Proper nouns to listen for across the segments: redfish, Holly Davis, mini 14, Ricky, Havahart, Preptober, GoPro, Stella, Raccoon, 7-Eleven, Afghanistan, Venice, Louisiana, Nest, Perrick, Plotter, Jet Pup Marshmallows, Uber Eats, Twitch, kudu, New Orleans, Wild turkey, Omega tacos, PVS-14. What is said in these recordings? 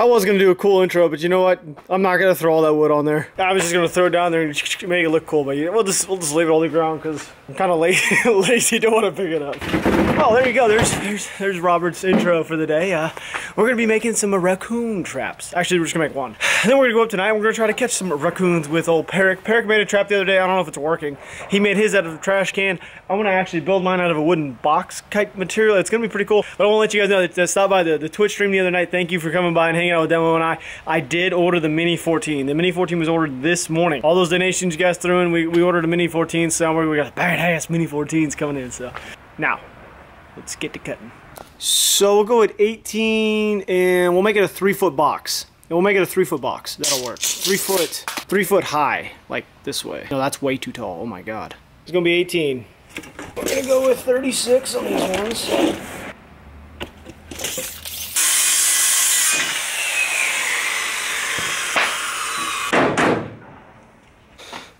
I was gonna do a cool intro, but you know what? I'm not gonna throw all that wood on there. I was just gonna throw it down there and make it look cool, but we'll just leave it on the ground because I'm kind of lazy. Don't want to pick it up. Oh, there you go. There's Robert's intro for the day. We're gonna be making some raccoon traps. Actually, we're just gonna make one. And then we're gonna go up tonight. And we're gonna try to catch some raccoons with old Perrick. Perrick made a trap the other day. I don't know if it's working. He made his out of a trash can. I want to actually build mine out of a wooden box type material. It's gonna be pretty cool. But I want to let you guys know that stopped by the Twitch stream the other night. Thank you for coming by and hanging out with Demo and I. I did order the mini 14. The mini 14 was ordered this morning. All those donations you guys threw in, we ordered a mini 14. So we got badass mini 14s coming in. So now let's get to cutting. So we'll go at 18 and we'll make it a 3 foot box. We'll make it a 3 foot box. That'll work. 3 foot high, like this way. No, that's way too tall. Oh my God. It's gonna be 18. We're gonna go with 36 on these ones.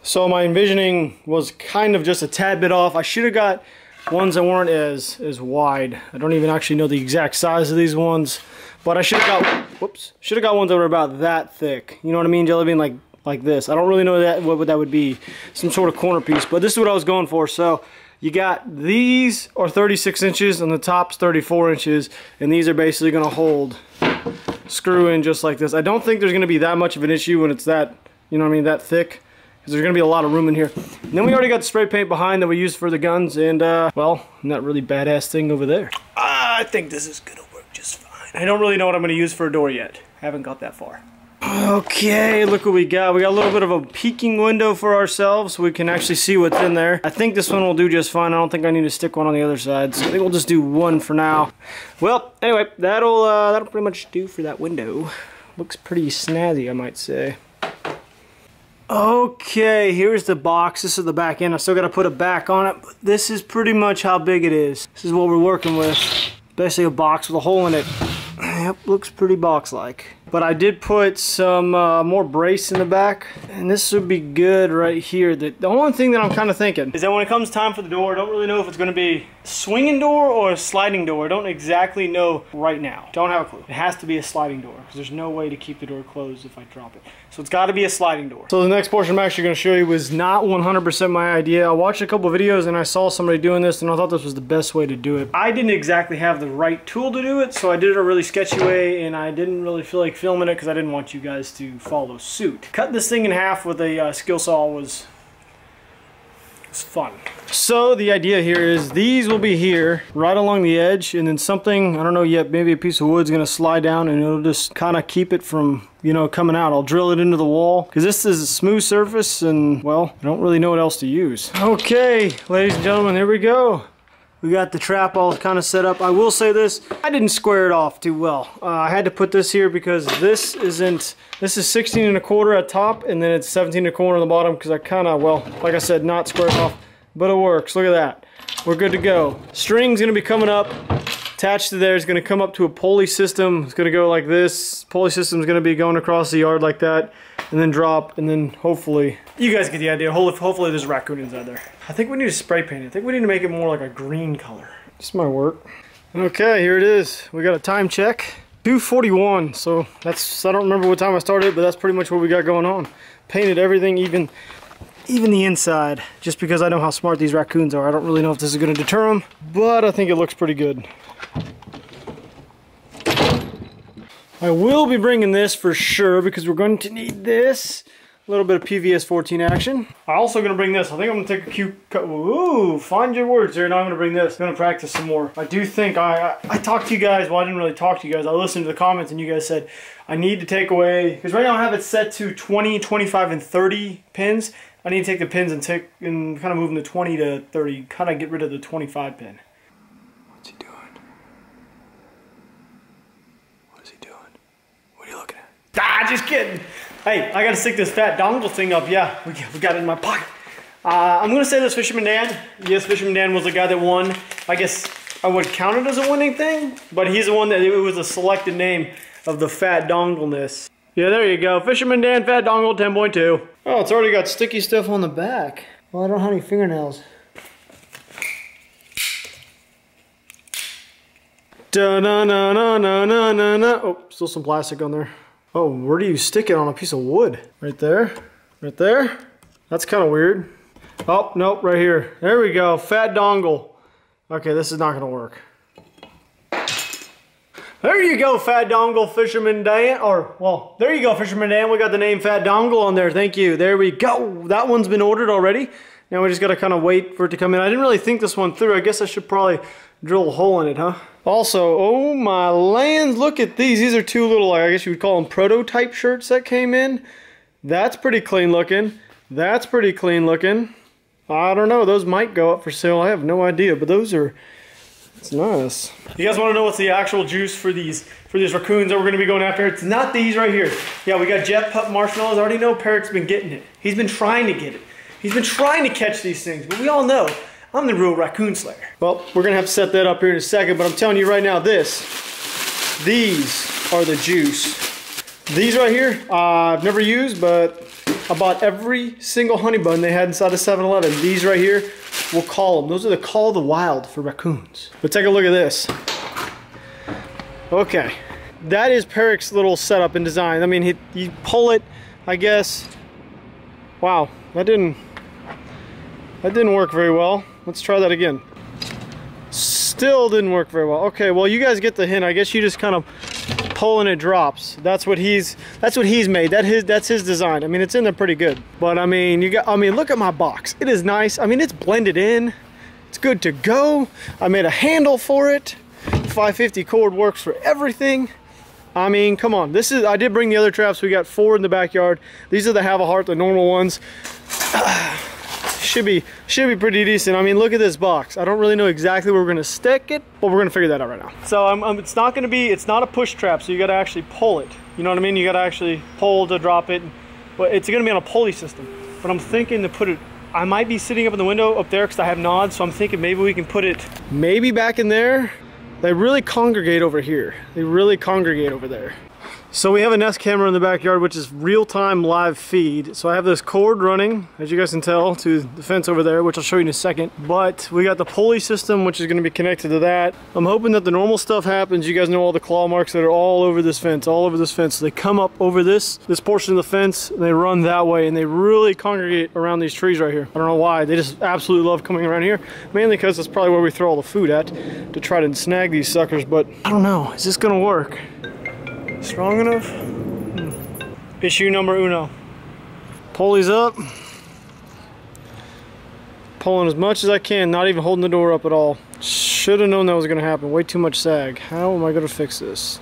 So my envisioning was kind of just a tad bit off. I should have got ones that weren't as wide. I don't even actually know the exact size of these ones, but I should have got, whoops, should have got ones that were about that thick. You know what I mean, Jelly Bean? Like this. I don't really know that what that would be, some sort of corner piece, but this is what I was going for. So you got these are 36 inches and the top's 34 inches, and these are basically gonna hold, screw in just like this. I don't think there's gonna be that much of an issue when it's that, you know what I mean, that thick. There's gonna be a lot of room in here. And then we already got the spray paint behind that we used for the guns, and well, that really badass thing over there. I think this is gonna work just fine. I don't really know what I'm gonna use for a door yet. Haven't got that far. Okay, look what we got. We got a little bit of a peeking window for ourselves, so we can actually see what's in there. I think this one will do just fine. I don't think I need to stick one on the other side, so I think we'll just do one for now. Well, anyway, that'll pretty much do for that window. Looks pretty snazzy, I might say. Okay, here's the box. This is the back end. I still got to put a back on it, but this is pretty much how big it is. This is what we're working with. Basically a box with a hole in it. Yep, looks pretty box-like. But I did put some more brace in the back, and this would be good right here. The only thing that I'm kind of thinking is that when it comes time for the door, I don't really know if it's going to be a swinging door or a sliding door. I don't exactly know right now. Don't have a clue. It has to be a sliding door because there's no way to keep the door closed if I drop it. So it's got to be a sliding door. So the next portion I'm actually going to show you was not 100% my idea. I watched a couple videos and I saw somebody doing this, and I thought this was the best way to do it. I didn't exactly have the right tool to do it, so I did it a really sketchy way, and I didn't really feel like filming it because I didn't want you guys to follow suit. Cutting this thing in half with a skill saw was fun. So the idea here is these will be here right along the edge, and then something, I don't know yet, maybe a piece of wood's gonna slide down and it'll just kind of keep it from, you know, coming out. I'll drill it into the wall because this is a smooth surface, and well, I don't really know what else to use. Okay, ladies and gentlemen, here we go. We got the trap all kind of set up. I will say this, I didn't square it off too well. I had to put this here because this is 16¼ at top, and then it's 17¼ on the bottom because I kind of, well, like I said, not squared off, but it works. Look at that. We're good to go. String's gonna be coming up, attached to there. It's gonna come up to a pulley system. It's gonna go like this. Pulley system's gonna be going across the yard like that, and then drop, and then hopefully, you guys get the idea. Hopefully there's a raccoon inside there. I think we need to spray paint it. I think we need to make it more like a green color. This might work. Okay, here it is. We got a time check. 2:41, so that's, I don't remember what time I started, but that's pretty much what we got going on. Painted everything, even the inside, just because I know how smart these raccoons are. I don't really know if this is gonna deter them, but I think it looks pretty good. I will be bringing this for sure because we're going to need this. A little bit of PVS-14 action. I'm also gonna bring this. I think I'm gonna take a cute cut. Ooh, find your words here. Now I'm gonna bring this. I'm gonna practice some more. I do think I talked to you guys. Well, I didn't really talk to you guys. I listened to the comments and you guys said I need to take away, because right now I have it set to 20, 25, and 30 pins. I need to take the pins and kind of move them to 20 to 30, kind of get rid of the 25 pin. Ah, just kidding. Hey, I gotta stick this fat dongle thing up. Yeah, we got it in my pocket. I'm gonna say this, Fisherman Dan. Yes, Fisherman Dan was the guy that won. I guess I would count it as a winning thing, but he's the one that it was a selected name of the fat dongleness. Yeah, there you go. Fisherman Dan, fat dongle, 10.2. Oh, it's already got sticky stuff on the back. Well, I don't have any fingernails. Da-na-na-na-na-na-na-na. Oh, still some plastic on there. Oh, where do you stick it on a piece of wood? Right there? Right there? That's kind of weird. Oh, nope, right here. There we go, fat dongle. Okay, this is not gonna work. There you go, Fat Dongle Fisherman Dan. Or, well, there you go, Fisherman Dan. We got the name Fat Dongle on there. Thank you. There we go. That one's been ordered already. Now we just got to kind of wait for it to come in. I didn't really think this one through. I guess I should probably drill a hole in it, huh? Also, oh my lands, look at these. These are two little, I guess you would call them prototype shirts that came in. That's pretty clean looking. That's pretty clean looking. I don't know. Those might go up for sale. I have no idea, but those are... It's nice. You guys want to know what's the actual juice for these raccoons that we're going to be going after? It's not these right here. Yeah, we got Jet Pup Marshmallows. I already know Perrick's been getting it. He's been trying to get it. He's been trying to catch these things, but we all know I'm the real raccoon slayer. Well, we're going to have to set that up here in a second, but I'm telling you right now, these are the juice. These right here, I've never used, but I bought every single honey bun they had inside of 7-Eleven. These right here, we'll call them. Those are the call of the wild for raccoons. But take a look at this. Okay, that is Perrick's little setup and design. I mean, you pull it, I guess. Wow, that didn't work very well. Let's try that again. Still didn't work very well. Okay, well, you guys get the hint. I guess you just kind of pull and it drops. That's what he's made. That's his design. I mean, it's in there pretty good. But I mean, look at my box. It is nice. I mean, it's blended in. It's good to go. I made a handle for it. 550 cord works for everything. I mean, come on. I did bring the other traps. We got four in the backyard. These are the Havahart, the normal ones. Should be pretty decent. I mean, look at this box. I don't really know exactly where we're gonna stick it, but we're gonna figure that out right now. So it's not a push trap, so you gotta actually pull it. You know what I mean? You gotta actually pull to drop it. But it's gonna be on a pulley system. But I'm thinking to put it, I might be sitting up in the window up there because I have nods, so I'm thinking maybe we can put it maybe back in there. They really congregate over here. They really congregate over there. So we have a Nest camera in the backyard, which is real-time live feed. So I have this cord running, as you guys can tell, to the fence over there, which I'll show you in a second. But we got the pulley system, which is going to be connected to that. I'm hoping that the normal stuff happens. You guys know all the claw marks that are all over this fence. So they come up over this portion of the fence, and they run that way, and they really congregate around these trees right here. I don't know why. They just absolutely love coming around here, mainly because that's probably where we throw all the food at to try to snag these suckers. But I don't know. Is this going to work? Strong enough? Issue number uno. Pulley's up. Pulling as much as I can, not even holding the door up at all. Should have known that was gonna happen. Way too much sag. How am I gonna fix this?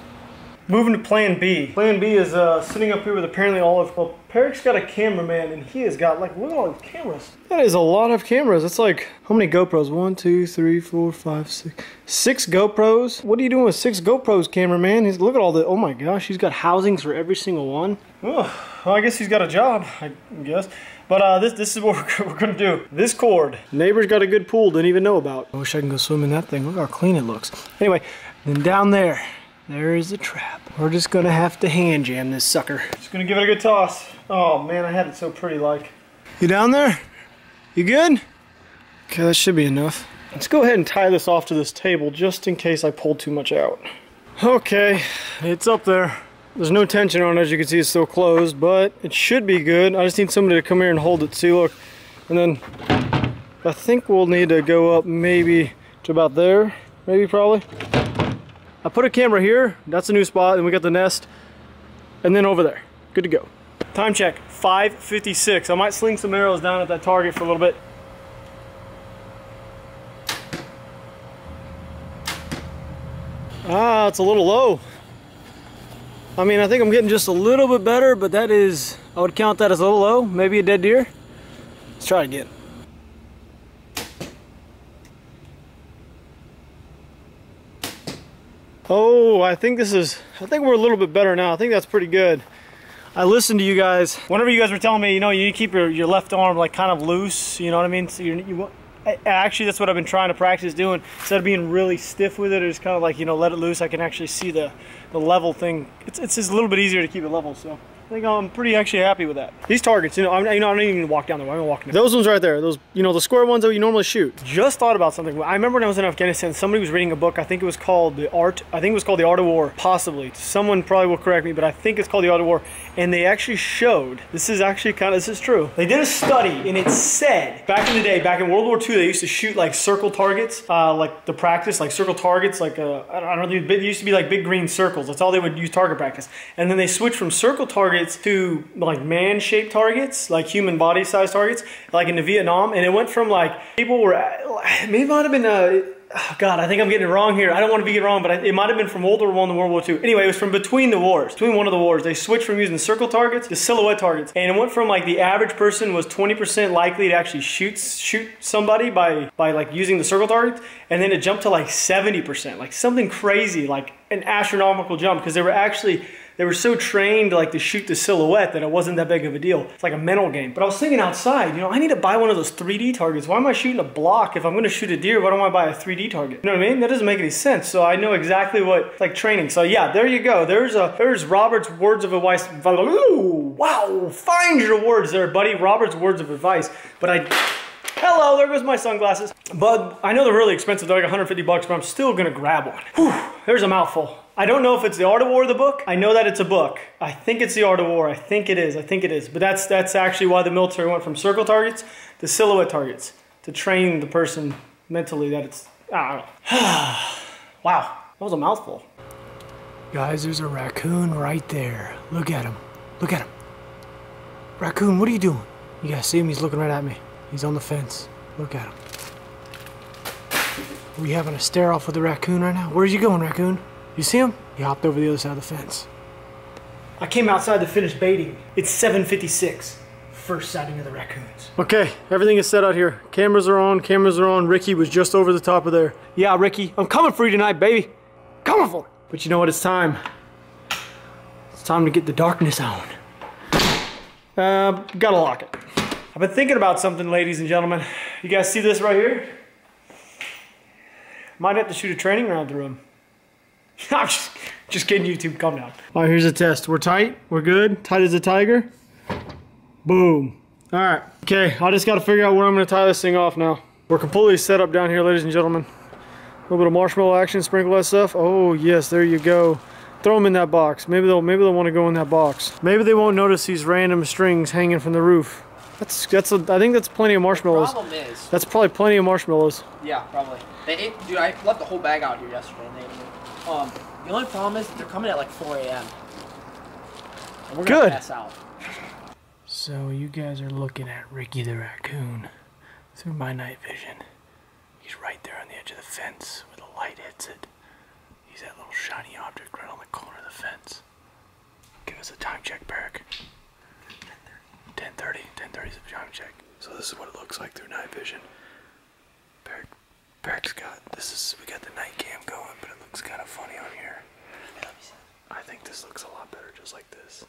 Moving to plan B. Plan B is sitting up here with apparently all of... Well, Perrick's got a cameraman and he has got like, look at all these cameras. That is a lot of cameras. That's like, how many GoPros? 1, 2, 3, 4, 5, 6. 6 GoPros? What are you doing with 6 GoPros, cameraman? Look at all the, oh my gosh, he's got housings for every single one. Oh, well, I guess he's got a job, I guess. But this is what we're gonna do. This cord. Neighbor's got a good pool, didn't even know about. I wish I can go swim in that thing. Look how clean it looks. Anyway, then down there. There is the trap. We're just gonna have to hand jam this sucker. Just gonna give it a good toss. Oh man, I had it so pretty like. You down there? You good? Okay, that should be enough. Let's go ahead and tie this off to this table just in case I pulled too much out. Okay, it's up there. There's no tension on it, as you can see it's still closed, but it should be good. I just need somebody to come here and hold it, see look. And then I think we'll need to go up maybe to about there, maybe probably. I put a camera here, that's a new spot, and we got the Nest, and then over there. Good to go. Time check, 5:56. I might sling some arrows down at that target for a little bit. Ah, it's a little low. I mean, I think I'm getting just a little bit better, but that is, I would count that as a little low, maybe a dead deer. Let's try it again. Oh, I think we're a little bit better now. I think that's pretty good. I listened to you guys. Whenever you guys were telling me, you know, you keep your left arm like kind of loose, you know what I mean? So actually, that's what I've been trying to practice doing. Instead of being really stiff with it, it's kind of like, you know, let it loose. I can actually see the level thing. It's just a little bit easier to keep it level, so. I think I'm pretty actually happy with that. These targets, I don't even walk down the way. I'm gonna walk down. Those ones right there, those, the square ones that you normally shoot. Just thought about something. I remember when I was in Afghanistan, somebody was reading a book. I think it was called The Art of War, possibly. Someone probably will correct me, but I think it's called The Art of War. And they actually showed, this is true. They did a study and it said, back in the day, back in World War II, they used to shoot like circle targets, I don't know, they used to be like big green circles. That's all they would use target practice. And then they switched from circle targets to like man-shaped targets, like human body-sized targets, like in the Vietnam. And it went from like, people were, maybe it might have been God, I think I'm getting it wrong here. I don't want to be wrong, but it might have been from World War I to World War II. Anyway, it was from between the wars, between one of the wars. They switched from using circle targets to silhouette targets. And it went from like the average person was 20% likely to actually shoot somebody by like using the circle target. And then it jumped to like 70%, like something crazy, like an astronomical jump, because they were so trained like to shoot the silhouette that it wasn't that big of a deal. It's like a mental game. But I was thinking outside, I need to buy one of those 3D targets. Why am I shooting a block? If I'm gonna shoot a deer, why don't I buy a 3D target? You know what I mean? That doesn't make any sense. So I know exactly what, like training. So yeah, there you go. There's Robert's words of advice. Ooh, wow, find your words there, buddy. Robert's words of advice. But hello, there goes my sunglasses. But I know they're really expensive. They're like 150 bucks, but I'm still gonna grab one. Whew, there's a mouthful. I don't know if it's The Art of War or the book. I know that it's a book. I think it's The Art of War. I think it is. But that's actually why the military went from circle targets to silhouette targets, to train the person mentally that it's, I don't know. Wow, that was a mouthful. Guys, there's a raccoon right there. Look at him. Look at him. Raccoon, what are you doing? You guys see him? He's looking right at me. He's on the fence. Look at him. Are we having a stare off with the raccoon right now? Where's you going, raccoon? You see him? He hopped over the other side of the fence. I came outside to finish baiting. It's 7:56. First sighting of the raccoons. Okay, everything is set out here. Cameras are on, cameras are on. Ricky was just over the top of there. Yeah, Ricky, I'm coming for you tonight, baby. Coming for you. But you know what, it's time. It's time to get the darkness on. Gotta lock it. I've been thinking about something, ladies and gentlemen. You guys see this right here? Might have to shoot a training round through him. I'm just kidding, YouTube, calm down. All right, here's a test. We're tight, we're good, tight as a tiger. Boom. All right, okay, I just gotta figure out where I'm gonna tie this thing off now. We're completely set up down here, ladies and gentlemen. A little bit of marshmallow action, sprinkle that stuff. Oh yes, there you go. Throw them in that box. Maybe they'll wanna go in that box. Maybe they won't notice these random strings hanging from the roof. I think that's plenty of marshmallows. The problem is, that's probably plenty of marshmallows. Yeah, probably. They ate, dude, I left the whole bag out here yesterday and they ate it. The only problem is they're coming at like 4 a.m. and we're gonna pass out. So you guys are looking at Ricky the raccoon through my night vision. He's right there on the edge of the fence where the light hits it. He's that little shiny object right on the corner of the fence. Give us a time check, Perrick. 10:30. 10:30 is a time check. So this is what it looks like through night vision. Perrick's got we got the night cam going, but it looks kind of funny on here. I think this looks a lot better just like this.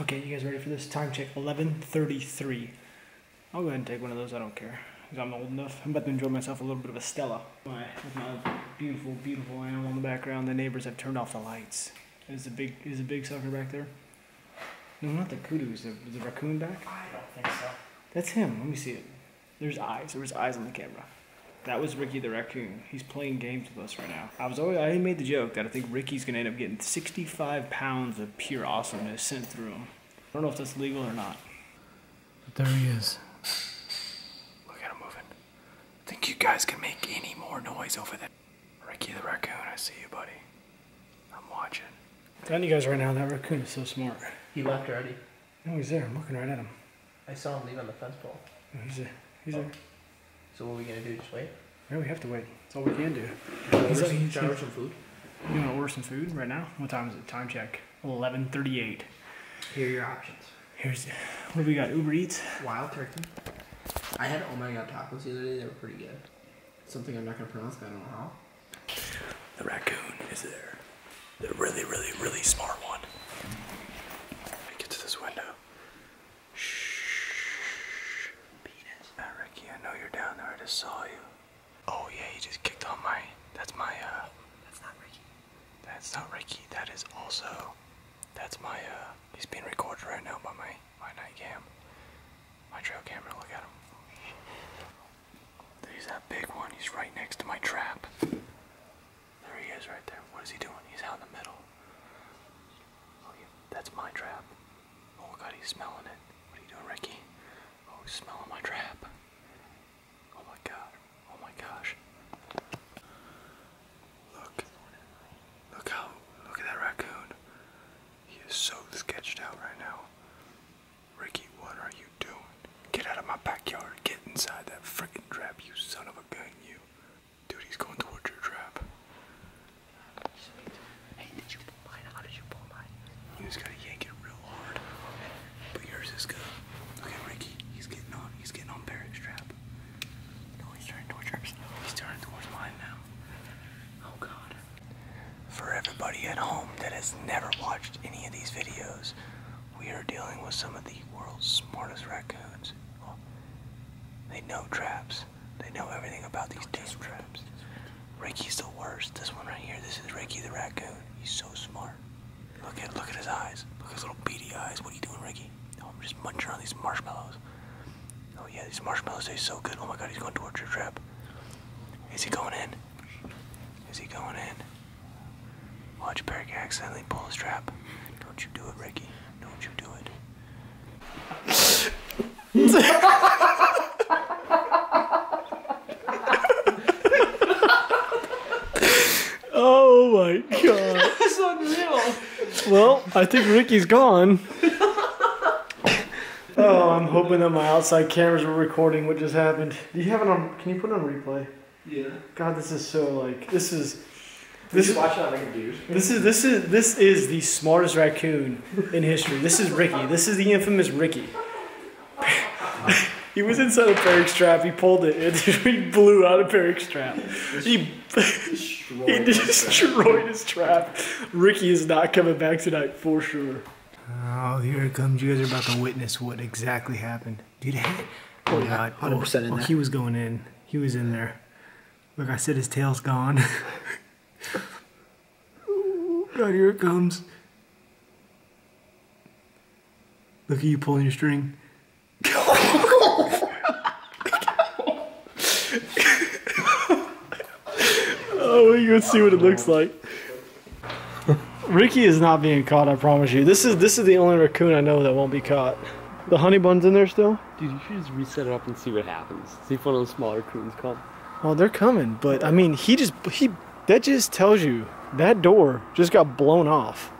Okay, you guys ready for this? Time check, 11:33. I'll go ahead and take one of those, I don't care, because I'm old enough. I'm about to enjoy myself a little bit of a Stella. With my beautiful, beautiful animal in the background. The neighbors have turned off the lights. Is a big sucker back there? No, not the kudu, is the raccoon back? I don't think so. That's him, let me see it. There's eyes, there was eyes on the camera. That was Ricky the raccoon. He's playing games with us right now. I made the joke that I think Ricky's gonna end up getting 65 pounds of pure awesomeness sent through him. I don't know if that's legal or not. But there he is. Look at him moving. I think you guys can make any more noise over there. Ricky the raccoon, I see you, buddy. I'm watching. I'm telling you guys right now, that raccoon is so smart. He left already. No, he's there. I'm looking right at him. I saw him leave on the fence pole. No, he's there. He's there. So what are we gonna do, just wait? Yeah, we have to wait. That's all we can do. Trying to order some food? You wanna order some food right now? What time is it? Time check. 11:38. Here are your options. What do we got? Uber Eats? Wild turkey. I had Omega tacos the other day. They were pretty good. Something I'm not gonna pronounce, but I don't know how. The raccoon is there. The really, really, really smart one. I get to this window. I know you're down there, I just saw you. Oh yeah, he just kicked on my, that's not Ricky. That's not Ricky, that is also That's my, he's being recorded right now by my night cam. My trail camera, look at him. There's that big one, he's right next to my trap. There he is right there. What is he doing? He's out in the middle. Oh yeah, that's my trap. Oh god, he's smelling it. What are you doing, Ricky? Oh, he's smelling my trap. Oh my god. Oh my gosh. Look. Look at that raccoon. He is so sketched out right now. Ricky, what are you doing? Get out of my backyard. Get inside that freaking trap, you son of a gun, you. Dude, he's going towards your trap. Hey, did you pull mine? How did you pull mine? You just gotta yank it real hard. But yours is good. Look at Ricky. He's getting on Perrick's trap. No, he's turning towards yours. He's turning towards mine now. Oh god. For everybody at home that has never watched any of these videos, we are dealing with some of the world's smartest raccoons. Well, they know traps. They know everything about these damn traps. Ricky's the worst. This one right here, this is Ricky the raccoon. He's so smart. Look at his eyes. Look at his little beady eyes. What are you doing, Ricky? Oh, I'm just munching on these marshmallows. Oh yeah, these marshmallows taste so good. Oh my god, he's going towards your trap. Is he going in? Is he going in? Watch Perrick accidentally pull his trap. Don't you do it, Ricky. Don't you do it. Oh my god. That's unreal. Well, I think Ricky's gone. Oh, I'm hoping that my outside cameras were recording what just happened. Do you have it on? Can you put it on replay? Yeah. God, this is so like This is watch it on the computer. This is the smartest raccoon in history. This is Ricky. This is the infamous Ricky. He was inside a Perrick's trap. He pulled it. And he blew out a Perrick's trap. He destroyed his trap. Ricky is not coming back tonight for sure. Oh, here it comes. You guys are about to witness what exactly happened. Dude, oh god, 100% in there. He was going in. He was in there. Look, I said his tail's gone. Oh god, here it comes. Look at you pulling your string. Oh, you can see what it looks like. Ricky is not being caught, I promise you. This is the only raccoon I know that won't be caught. The honey bun's in there still? Dude, you should just reset it up and see what happens. See if one of those smaller raccoons comes. Oh, they're coming, but I mean, that just tells you that door just got blown off.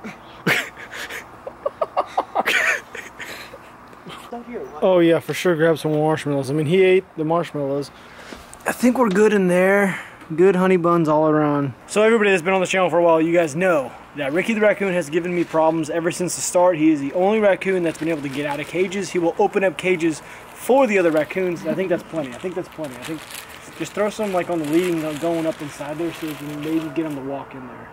Oh yeah, for sure. Grab some marshmallows. I mean, he ate the marshmallows. I think we're good in there. Good honey buns all around. So everybody that's been on the channel for a while, you guys know that Ricky the raccoon has given me problems ever since the start. He is the only raccoon that's been able to get out of cages. He will open up cages for the other raccoons. I think that's plenty. I think that's plenty. I think just throw some like on the leading going up inside there so you can maybe get them to walk in there.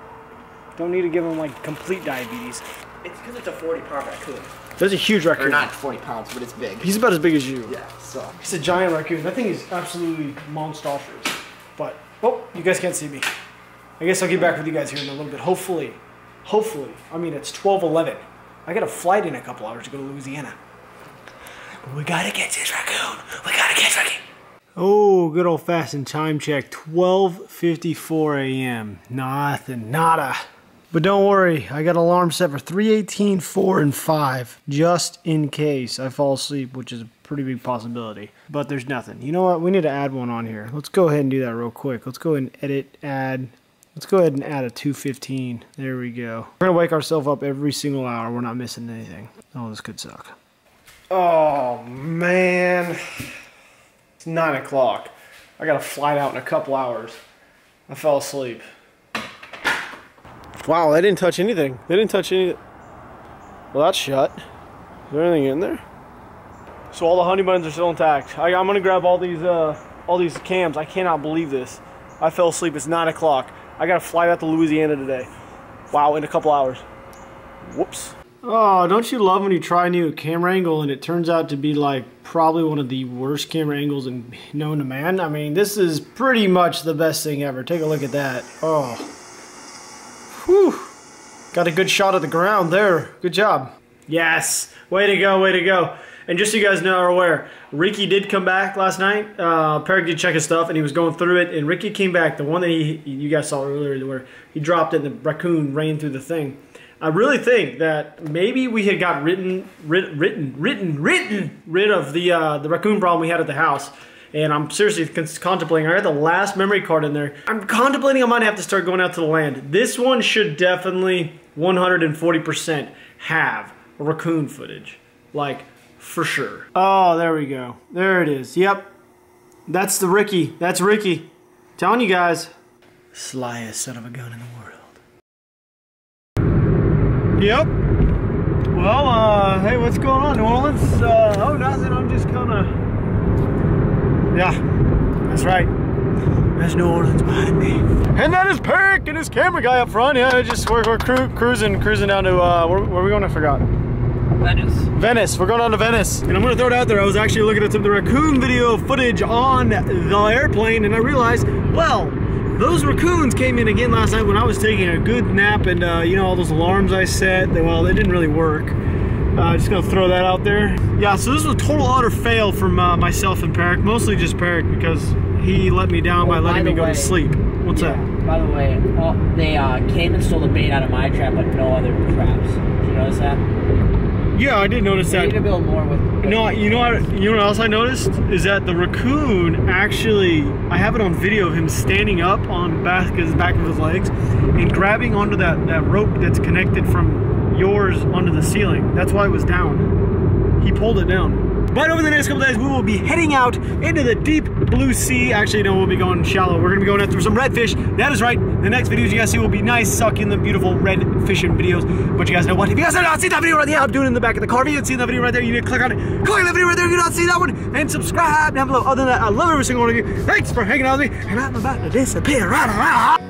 Don't need to give them like complete diabetes. It's because it's a 40-pound raccoon. That's a huge raccoon. Or not 40 pounds, but it's big. He's about as big as you. Yeah, so. It's a giant raccoon. That thing is absolutely monstrous. But, oh, you guys can't see me. I guess I'll get back with you guys here in a little bit. Hopefully, hopefully. I mean, it's 12:11. I got a flight in a couple hours to go to Louisiana. We gotta catch this raccoon. We gotta catch Ricky. Oh, good old fashioned time check. 12:54 a.m. Nothing, nada. But don't worry, I got alarm set for 3:18, 4, and 5, just in case I fall asleep, which is a pretty big possibility. But there's nothing. You know what? We need to add one on here. Let's go ahead and do that real quick. Let's go ahead and edit, add. Let's go ahead and add a 2:15. There we go. We're going to wake ourselves up every single hour. We're not missing anything. Oh, this could suck. Oh, man. It's 9 o'clock. I got a flight out in a couple hours. I fell asleep. Wow, they didn't touch anything. They didn't touch any. Well, that's shut. Is there anything in there? So all the honey buns are still intact. I'm gonna grab all these cams. I cannot believe this. I fell asleep. It's 9 o'clock. I gotta fly out to Louisiana today. Wow, in a couple hours. Whoops. Oh, don't you love when you try a new camera angle and it turns out to be like probably one of the worst camera angles known to man? I mean, this is pretty much the best thing ever. Take a look at that. Oh. Whew. Got a good shot of the ground there. Good job. Yes. Way to go, way to go. And just so you guys know or aware, Ricky did come back last night. Perrick did check his stuff, and he was going through it. And Ricky came back, the one that you guys saw earlier where he dropped it and the raccoon ran through the thing. I really think that maybe we had got rid of the raccoon problem we had at the house. And I'm seriously contemplating. I got the last memory card in there. I'm contemplating I might have to start going out to the land. This one should definitely 140% have raccoon footage. Like, for sure. Oh, there we go. There it is. Yep. That's the Ricky. That's Ricky. I'm telling you guys. Slyest son of a gun in the world. Yep. Well, hey, what's going on, New Orleans? Oh, nothing. I'm just kind of... Yeah, that's right. There's New Orleans behind me. And that is Perrick and his camera guy up front. Yeah, just we're cruising down to... where are we going? I forgot. Venice. Venice. We're going down to Venice. And I'm going to throw it out there. I was actually looking at some of the raccoon video footage on the airplane, and I realized, well... Those raccoons came in again last night when I was taking a good nap, and you know, all those alarms I set, well, they didn't really work. Just gonna throw that out there. Yeah, so this was a total utter fail from myself and Perrick, mostly just Perrick, because he let me down by letting me go to sleep. What's that? By the way, they came and stole the bait out of my trap, but no other traps. Did you notice that? Yeah, I did notice that. You need to build more with... No, you know what else I noticed? Is that the raccoon actually, I have it on video of him standing up on the back of his legs and grabbing onto that rope that's connected from yours onto the ceiling. That's why it was down. He pulled it down. But over the next couple days, we will be heading out into the deep blue sea. Actually, no, we'll be going shallow. We're going to be going after some redfish. That is right. The next videos you guys see will be nice, succulent, beautiful red fishing videos. But you guys know what? If you guys have not seen that video right there, I'm doing it in the back of the car. If you haven't seen that video right there, you need to click on it. Click on that video right there if you don't see that one. And subscribe down below. Other than that, I love every single one of you. Thanks for hanging out with me. And I'm about to disappear right around.